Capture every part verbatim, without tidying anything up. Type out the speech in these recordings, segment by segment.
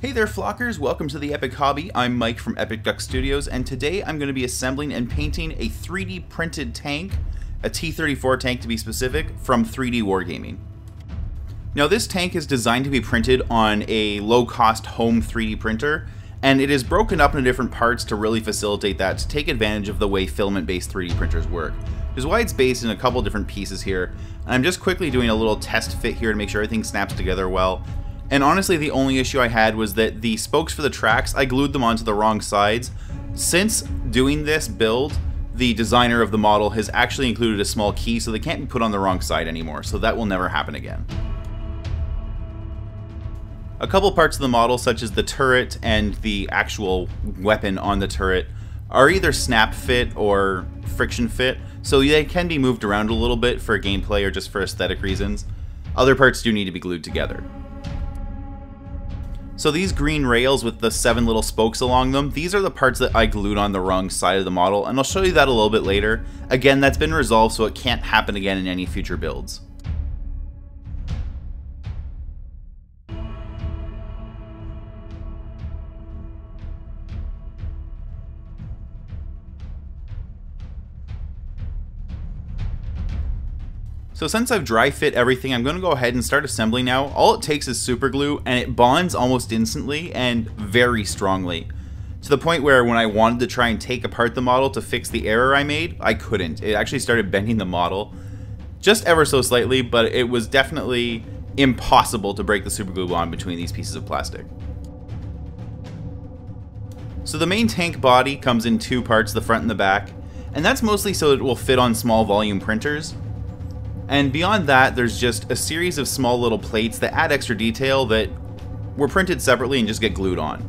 Hey there flockers, welcome to the Epic Hobby. I'm Mike from Epic Duck Studios, and today I'm going to be assembling and painting a three D printed tank, a T thirty-four tank to be specific, from three D Wargaming. Now this tank is designed to be printed on a low-cost home three D printer, and it is broken up into different parts to really facilitate that, to take advantage of the way filament-based three D printers work, which is why it's based in a couple different pieces here. And I'm just quickly doing a little test fit here to make sure everything snaps together well. And honestly, the only issue I had was that the spokes for the tracks, I glued them onto the wrong sides. Since doing this build, the designer of the model has actually included a small key, so they can't be put on the wrong side anymore, so that will never happen again. A couple parts of the model, such as the turret and the actual weapon on the turret, are either snap fit or friction fit, so they can be moved around a little bit for gameplay or just for aesthetic reasons. Other parts do need to be glued together. So these green rails with the seven little spokes along them, these are the parts that I glued on the wrong side of the model, and I'll show you that a little bit later. Again, that's been resolved, so it can't happen again in any future builds. So since I've dry fit everything, I'm going to go ahead and start assembling now. All it takes is super glue, and it bonds almost instantly and very strongly. To the point where when I wanted to try and take apart the model to fix the error I made, I couldn't. It actually started bending the model just ever so slightly, but it was definitely impossible to break the super glue bond between these pieces of plastic. So the main tank body comes in two parts, the front and the back, and that's mostly so it will fit on small volume printers. And beyond that, there's just a series of small little plates that add extra detail that were printed separately and just get glued on.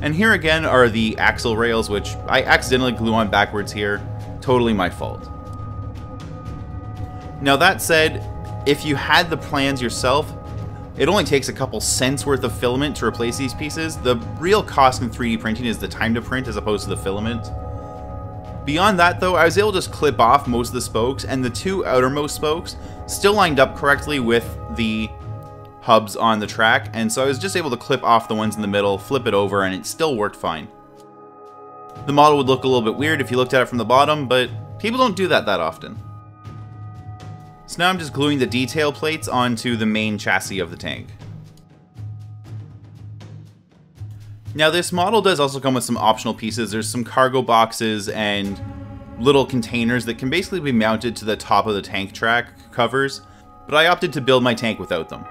And here again are the axle rails, which I accidentally glue on backwards here. Totally my fault. Now that said, if you had the plans yourself, it only takes a couple cents worth of filament to replace these pieces. The real cost in three D printing is the time to print as opposed to the filament. Beyond that though, I was able to just clip off most of the spokes, and the two outermost spokes still lined up correctly with the hubs on the track, and so I was just able to clip off the ones in the middle, flip it over, and it still worked fine. The model would look a little bit weird if you looked at it from the bottom, but people don't do that that often. So now I'm just gluing the detail plates onto the main chassis of the tank. Now this model does also come with some optional pieces. There's some cargo boxes and little containers that can basically be mounted to the top of the tank track covers, but I opted to build my tank without them.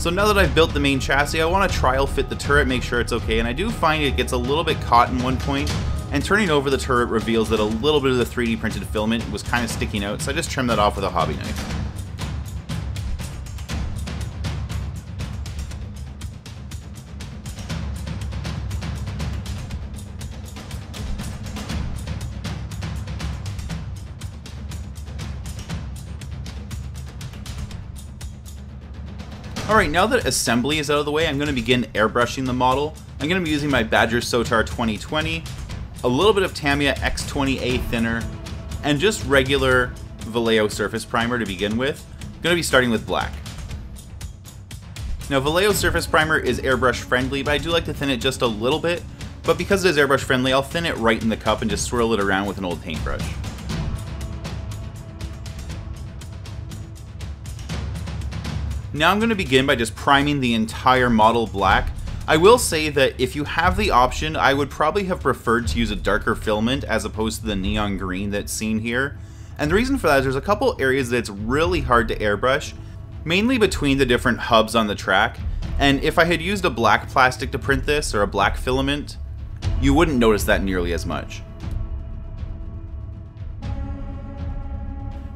So now that I've built the main chassis, I want to trial fit the turret, make sure it's okay, and I do find it gets a little bit caught in one point, and turning over the turret reveals that a little bit of the three D printed filament was kind of sticking out, so I just trimmed that off with a hobby knife. Alright, now that assembly is out of the way, I'm going to begin airbrushing the model. I'm going to be using my Badger Sotar twenty twenty, a little bit of Tamiya X twenty A thinner, and just regular Vallejo Surface Primer to begin with. I'm going to be starting with black. Now Vallejo Surface Primer is airbrush friendly, but I do like to thin it just a little bit, but because it is airbrush friendly, I'll thin it right in the cup and just swirl it around with an old paintbrush. Now I'm going to begin by just priming the entire model black. I will say that if you have the option, I would probably have preferred to use a darker filament as opposed to the neon green that's seen here. And the reason for that is there's a couple areas that's really hard to airbrush, mainly between the different hubs on the track. And if I had used a black plastic to print this, or a black filament, you wouldn't notice that nearly as much.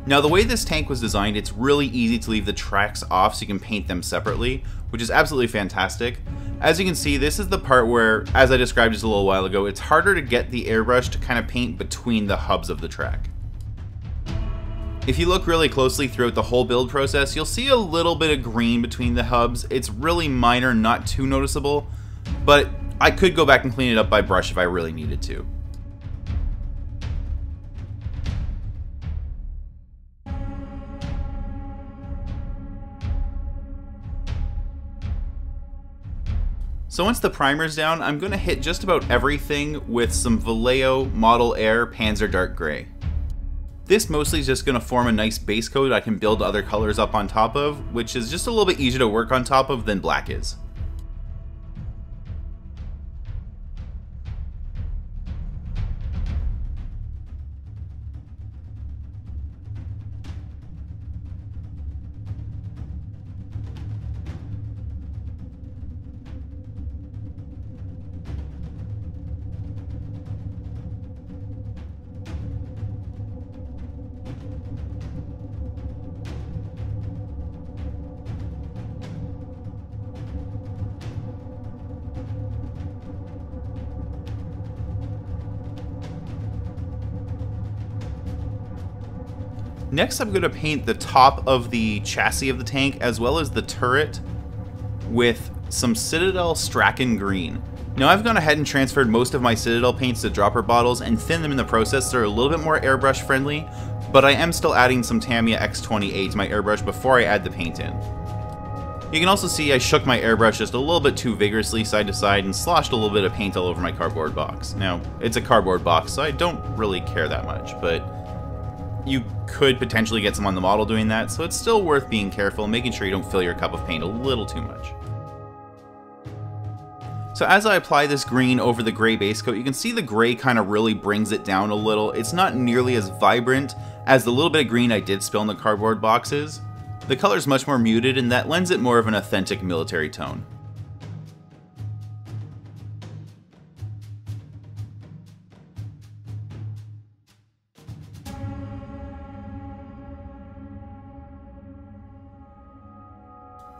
Now the way this tank was designed, it's really easy to leave the tracks off so you can paint them separately, which is absolutely fantastic. As you can see, this is the part where, as I described just a little while ago, it's harder to get the airbrush to kind of paint between the hubs of the track. If you look really closely throughout the whole build process, you'll see a little bit of green between the hubs. It's really minor, not too noticeable, but I could go back and clean it up by brush if I really needed to. So once the primer's down, I'm going to hit just about everything with some Vallejo Model Air Panzer Dark Grey. This mostly is just going to form a nice base coat I can build other colors up on top of, which is just a little bit easier to work on top of than black is. Next, I'm going to paint the top of the chassis of the tank, as well as the turret, with some Citadel Strachan Green. Now, I've gone ahead and transferred most of my Citadel paints to dropper bottles and thinned them in the process, so they're a little bit more airbrush friendly, but I am still adding some Tamiya X twenty A to my airbrush before I add the paint in. You can also see I shook my airbrush just a little bit too vigorously side to side and sloshed a little bit of paint all over my cardboard box. Now, it's a cardboard box, so I don't really care that much, but you could potentially get some on the model doing that, so it's still worth being careful and making sure you don't fill your cup of paint a little too much. So as I apply this green over the gray base coat, you can see the gray kind of really brings it down a little. It's not nearly as vibrant as the little bit of green I did spill in the cardboard boxes. The color is much more muted, and that lends it more of an authentic military tone.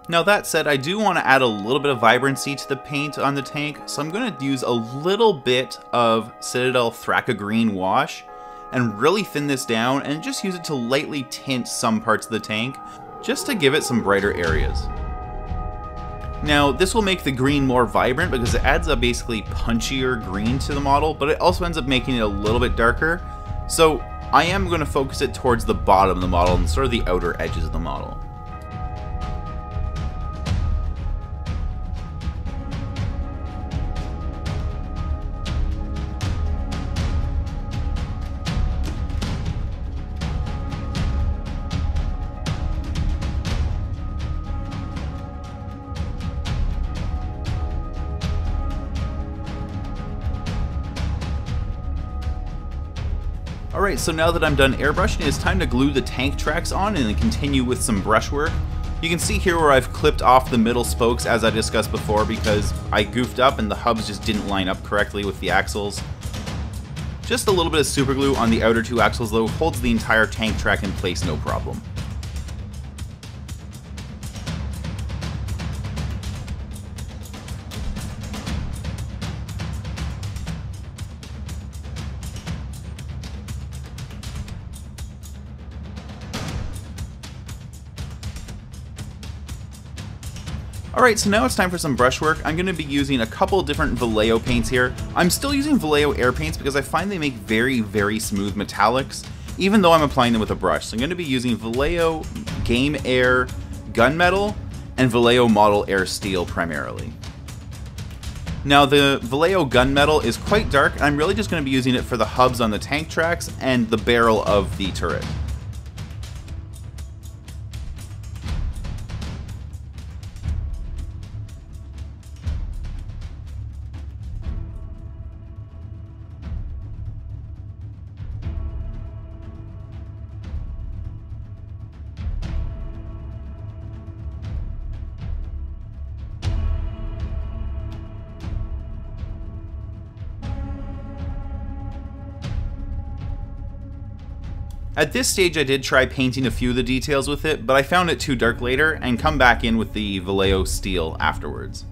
Now that said, I do want to add a little bit of vibrancy to the paint on the tank, so I'm going to use a little bit of Citadel Thrakka Green Wash and really thin this down and just use it to lightly tint some parts of the tank, just to give it some brighter areas. Now this will make the green more vibrant because it adds a basically punchier green to the model, but it also ends up making it a little bit darker, so I am going to focus it towards the bottom of the model and sort of the outer edges of the model. Alright, so now that I'm done airbrushing, it's time to glue the tank tracks on and then continue with some brushwork. You can see here where I've clipped off the middle spokes as I discussed before because I goofed up and the hubs just didn't line up correctly with the axles. Just a little bit of super glue on the outer two axles though holds the entire tank track in place no problem. Alright, so now it's time for some brushwork. I'm going to be using a couple different Vallejo paints here. I'm still using Vallejo air paints because I find they make very, very smooth metallics, even though I'm applying them with a brush. So I'm going to be using Vallejo Game Air Gunmetal and Vallejo Model Air Steel primarily. Now the Vallejo Gunmetal is quite dark, and I'm really just going to be using it for the hubs on the tank tracks and the barrel of the turret. At this stage I did try painting a few of the details with it, but I found it too dark later and come back in with the Vallejo Steel afterwards.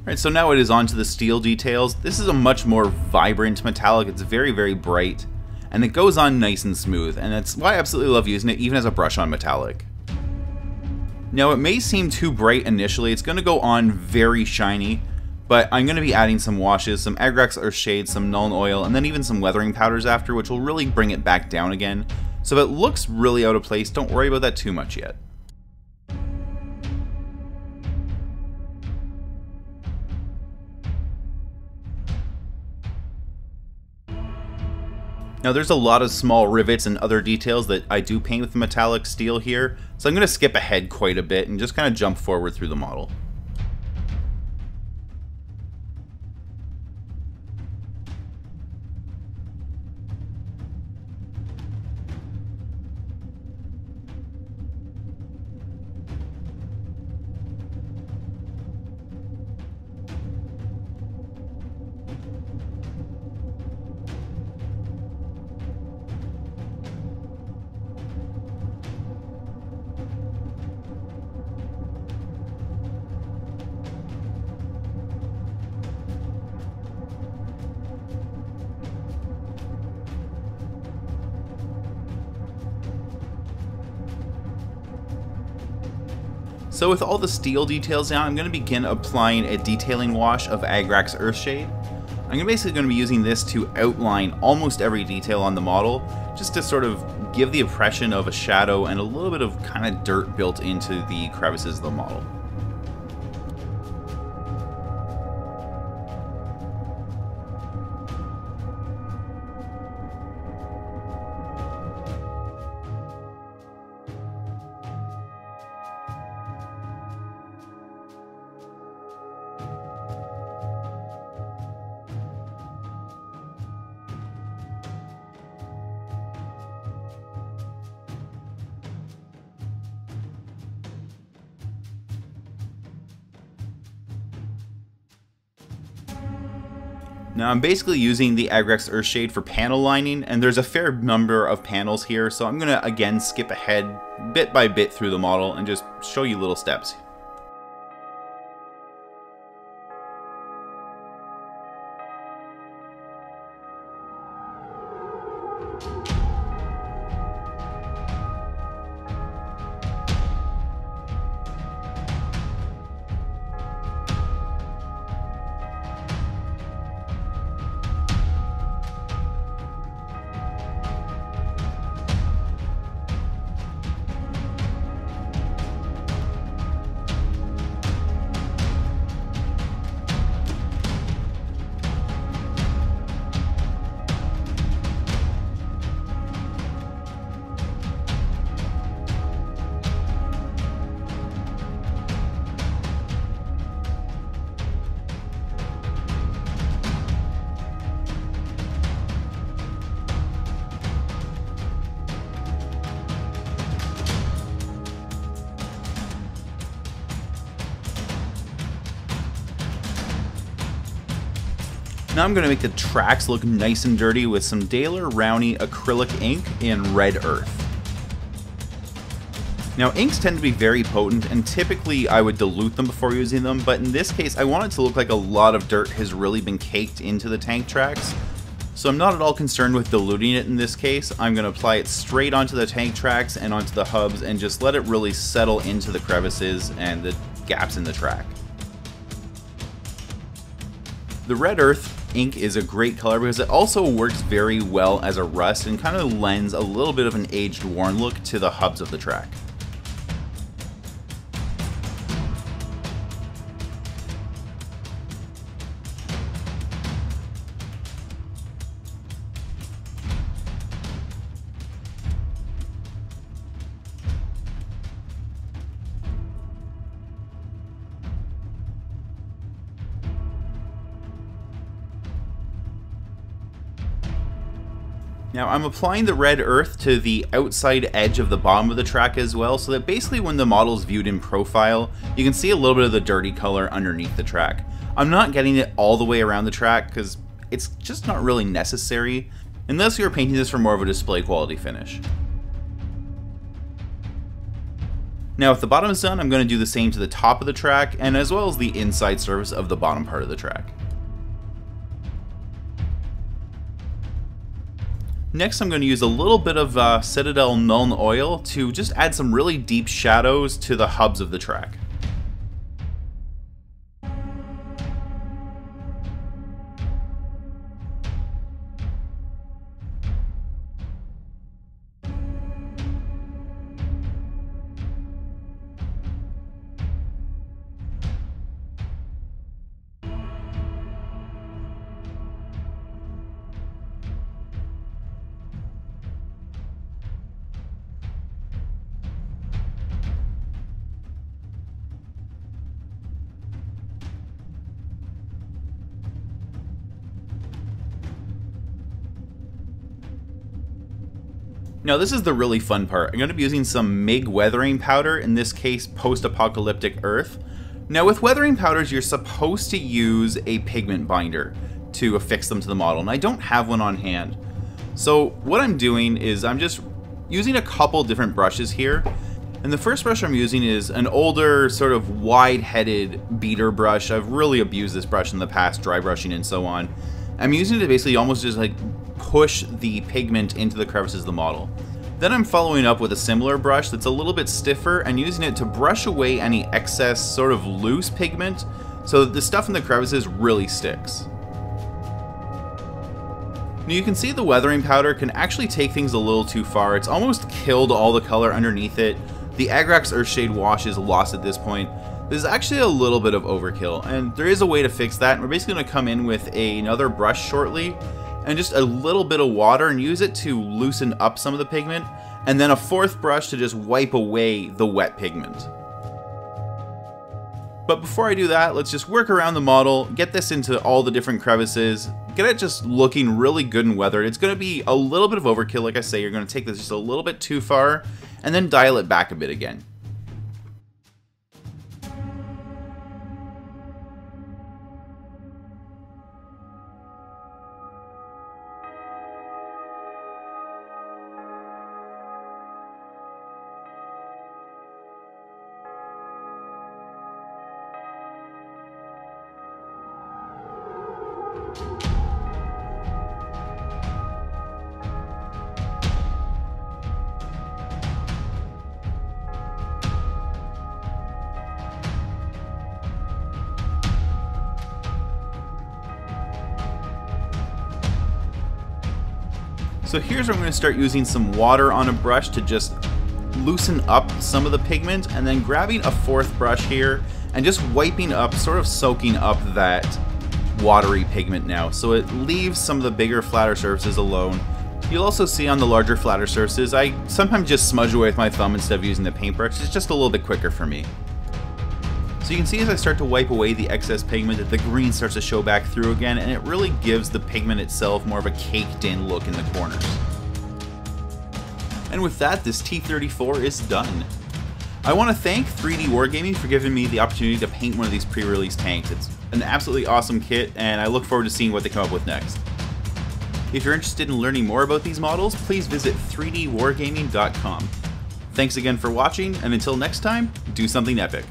Alright, so now it is on to the steel details. This is a much more vibrant metallic, it's very very bright, and it goes on nice and smooth, and that's why I absolutely love using it even as a brush on metallic. Now it may seem too bright initially, it's going to go on very shiny, but I'm going to be adding some washes, some Agrax Earthshade, some Nuln Oil, and then even some weathering powders after, which will really bring it back down again. So if it looks really out of place, don't worry about that too much yet. Now there's a lot of small rivets and other details that I do paint with metallic steel here, so I'm going to skip ahead quite a bit and just kind of jump forward through the model. So with all the steel details down, I'm going to begin applying a detailing wash of Agrax Earthshade. I'm basically going to be using this to outline almost every detail on the model, just to sort of give the impression of a shadow and a little bit of kind of dirt built into the crevices of the model. Now I'm basically using the Agrax Earthshade for panel lining, and there's a fair number of panels here, so I'm going to again skip ahead bit by bit through the model and just show you little steps. Now I'm going to make the tracks look nice and dirty with some Daler Rowney acrylic ink in Red Earth. Now inks tend to be very potent, and typically I would dilute them before using them, but in this case I want it to look like a lot of dirt has really been caked into the tank tracks. So I'm not at all concerned with diluting it in this case. I'm going to apply it straight onto the tank tracks and onto the hubs and just let it really settle into the crevices and the gaps in the track. The Red Earth ink is a great color because it also works very well as a rust and kind of lends a little bit of an aged worn look to the hubs of the track. Now I'm applying the Red Earth to the outside edge of the bottom of the track as well, so that basically when the model's viewed in profile, you can see a little bit of the dirty color underneath the track. I'm not getting it all the way around the track because it's just not really necessary, unless you are painting this for more of a display quality finish. Now with the bottom is done, I'm going to do the same to the top of the track and as well as the inside surface of the bottom part of the track. Next, I'm going to use a little bit of uh, Citadel Nuln Oil to just add some really deep shadows to the hubs of the track. Now this is the really fun part. I'm going to be using some M I G Weathering Powder, in this case Post-Apocalyptic Earth. Now with weathering powders you're supposed to use a pigment binder to affix them to the model, and I don't have one on hand. So what I'm doing is I'm just using a couple different brushes here. And the first brush I'm using is an older sort of wide-headed beater brush. I've really abused this brush in the past, dry brushing and so on. I'm using it to basically almost just like push the pigment into the crevices of the model. Then I'm following up with a similar brush that's a little bit stiffer and using it to brush away any excess sort of loose pigment so that the stuff in the crevices really sticks. Now you can see the weathering powder can actually take things a little too far. It's almost killed all the color underneath it. The Agrax Earthshade wash is lost at this point. There's actually a little bit of overkill, and there is a way to fix that, and we're basically going to come in with a, another brush shortly and just a little bit of water and use it to loosen up some of the pigment, and then a fourth brush to just wipe away the wet pigment. But before I do that, let's just work around the model, get this into all the different crevices, get it just looking really good and weathered. It's going to be a little bit of overkill, like I say, you're going to take this just a little bit too far, and then dial it back a bit again. So here's where I'm going to start using some water on a brush to just loosen up some of the pigment, and then grabbing a fourth brush here and just wiping up, sort of soaking up that watery pigment now. So it leaves some of the bigger, flatter surfaces alone. You'll also see on the larger, flatter surfaces, I sometimes just smudge away with my thumb instead of using the paintbrush. It's just a little bit quicker for me. So you can see as I start to wipe away the excess pigment that the green starts to show back through again, and it really gives the pigment itself more of a caked in look in the corners. And with that, this T thirty-four is done. I want to thank three D Wargaming for giving me the opportunity to paint one of these pre-release tanks. It's an absolutely awesome kit, and I look forward to seeing what they come up with next. If you're interested in learning more about these models, please visit three D wargaming dot com. Thanks again for watching, and until next time, do something epic.